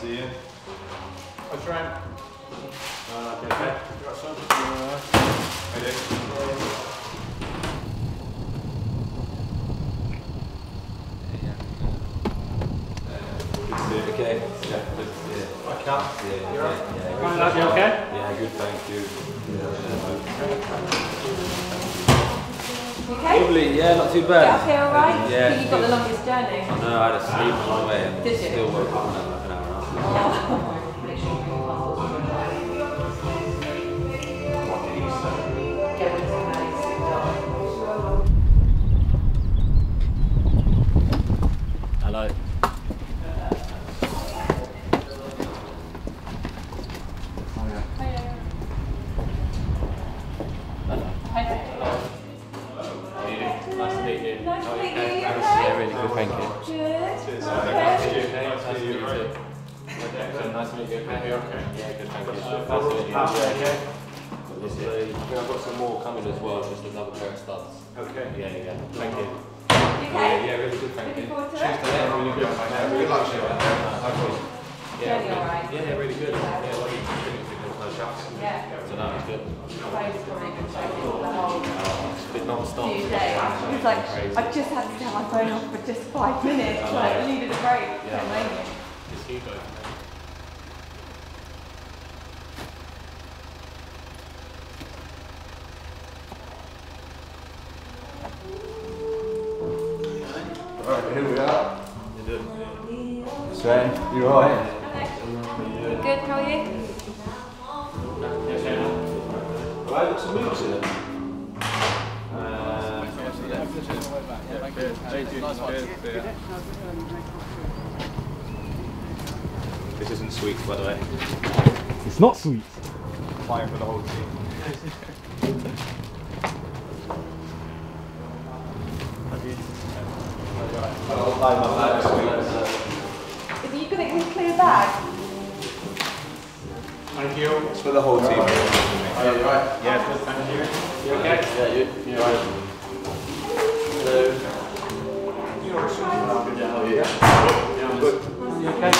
See you. What's wrong? Okay. You got something I do. Okay? Yeah, yeah. I can't see it. You're right. Yeah, you okay? Yeah, good, thank you. Yeah. Okay? Lovely, yeah, not too bad. Okay, alright? Yeah. I think you got the longest journey. No, I had to sleep on the way. Did you? Still woke up now. Hello. Nice to meet you. Okay. Yeah, good, thank you. Nice to meet you. Okay. I've got some more coming as well, just another pair of studs. Okay. Yeah, yeah. Thank you. Okay. Yeah, really good, thank you. Cheers to that. Really good. Good luck, Sheila. Yeah, you're alright. Yeah, really good. Yeah, well, you can finish it with no shots. Yeah. So that was good. It's a bit non-stop. It's like, I've just had to get my phone off for just 5 minutes. I needed a break. Yeah, amazing. Just keep going. Alright, here we are. Shane, you alright? Good, how are you? Well, I look some moves in it. This isn't sweet, by the way. It's not sweet. Flying for the whole team. If you can clear back. Thank you. It's for the whole team. Right. Are you right? Yeah, good, thank you. You okay? Yeah, you're right. So, you're right. Yeah, good. You okay? It's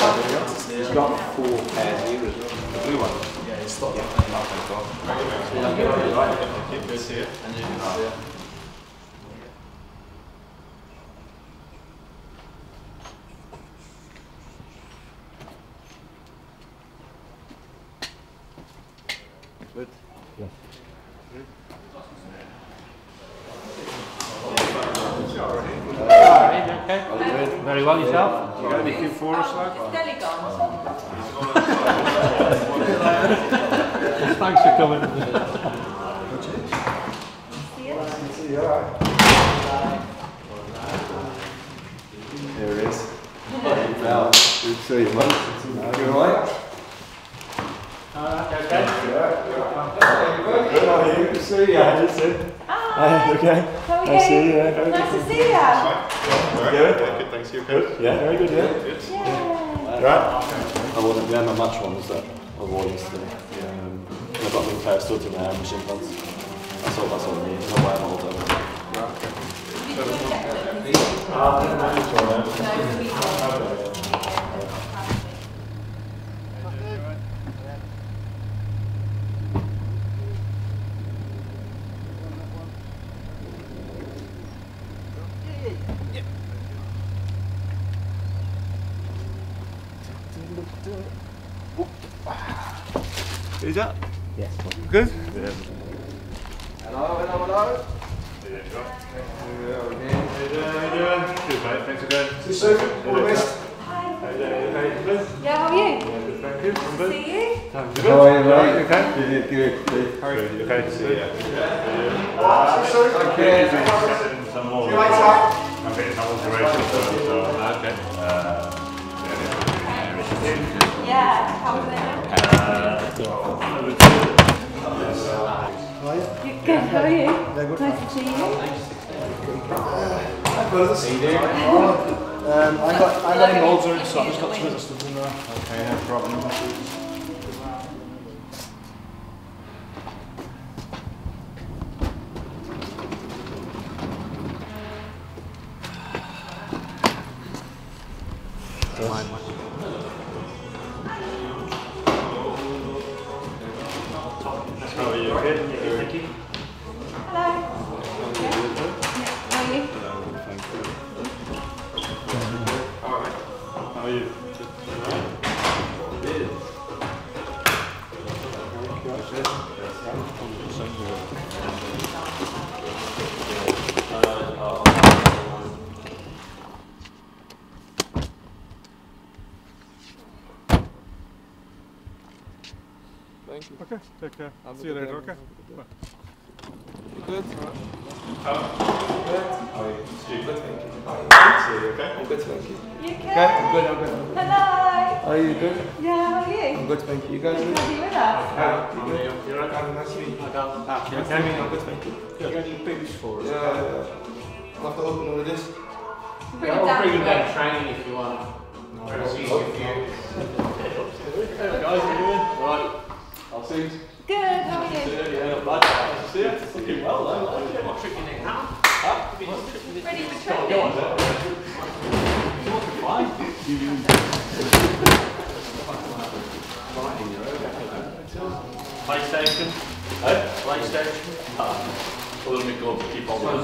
got 4 pairs here. The blue one. Yeah, it's stopped. Thank you. You're right. Keep this here. And you can see it. Good. Yeah. Okay. Very well yourself. You got anything for us, lad? It's gone. Thanks for coming. See you. There it is. Good to see you, mate. You alright? Okay. Good to see you. Hi. Okay. How are you? Nice to see you. Good. Thanks. You okay? Yeah. Very good. Yeah. Right. I wasn't there. My match ones that I wore yesterday. I've got a pair of studs in my hair and shin pads. That's all I need. It's not why I'm older. Right. Is that? Yes. Good? Yeah. Hello. There you go. How you doing? Good, mate. Thanks again. See you soon. All the best. Hi. How you doing? Yeah, how are you? Good, thank you. See you. How are you, mate? Okay. Good. How are you? Okay. See you. See you soon. Thank you. See you later. I'm getting some observation, so okay. Yeah, how was it? How are you? Good, how are you? Yeah, good. Nice to see you. I've got this. I got an older, so I've just got some other stuff in there. Okay, no problem. How are you? Okay? Hello. Okay. How are you? Hello, thank you. Alright. How are you? Thank you. Okay, take care. See you later, okay? Bye. You good? How are you? You good, thank you. See you, okay? I'm good, thank you. You okay? Okay, I'm good. Hello! Are you good? Yeah, how are you? I'm good, thank you. You guys good? Are you with us? How are you? You're right, I'm nice to meet you. I'm good, thank you. You got any papers for us? Yeah. I'll have to open all of this. I'll bring you back training if you want. No, I'll see you if you... Hey guys, how are you doing? Right. I'll see you. Good, how are you? Yeah, not bad. Nice to see you. It's looking well though. What trick you need now? Huh? Ready for tricking? Go on, Dad. You want to fly? PlayStation? Hey? PlayStation? A little bit good, keep on going.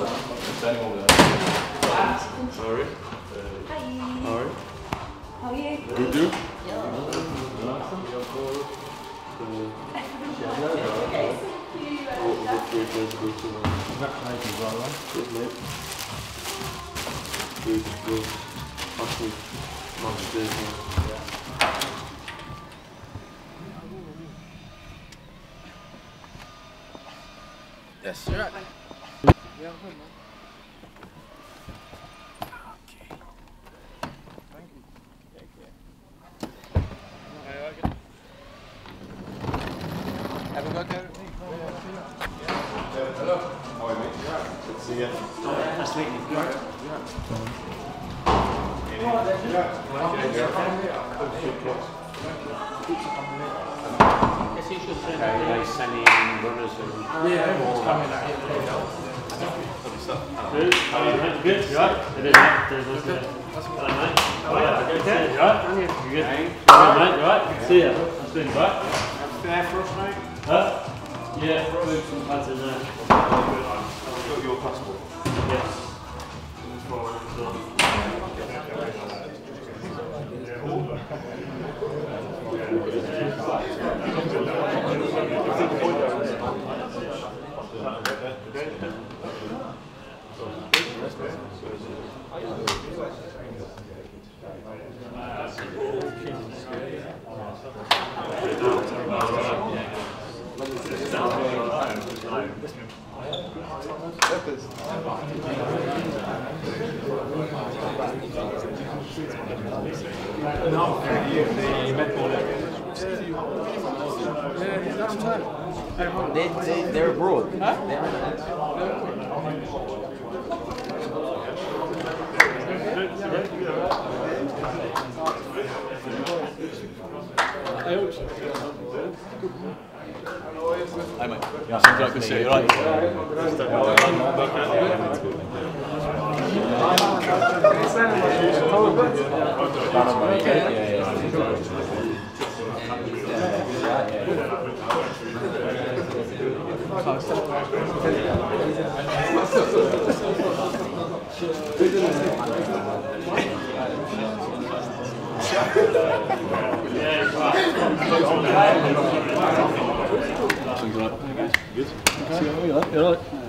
Same over there. Sorry. Hi. Sorry. How are you? Good, you? Yeah. Yes, you're right. Yeah, I'm good, man. Yeah. Nice to meet you. Yeah. I guess you should send like semi runners and yeah. Good? You right? There's see ya. That's been right. Fair for us, mate? Huh? Yeah, move some pads in there. Got your passport? Yes. They're abroad. Huh? They're hey mate. Yeah, seems like good to see you, right? Yeah, right. Good. Okay. You're right.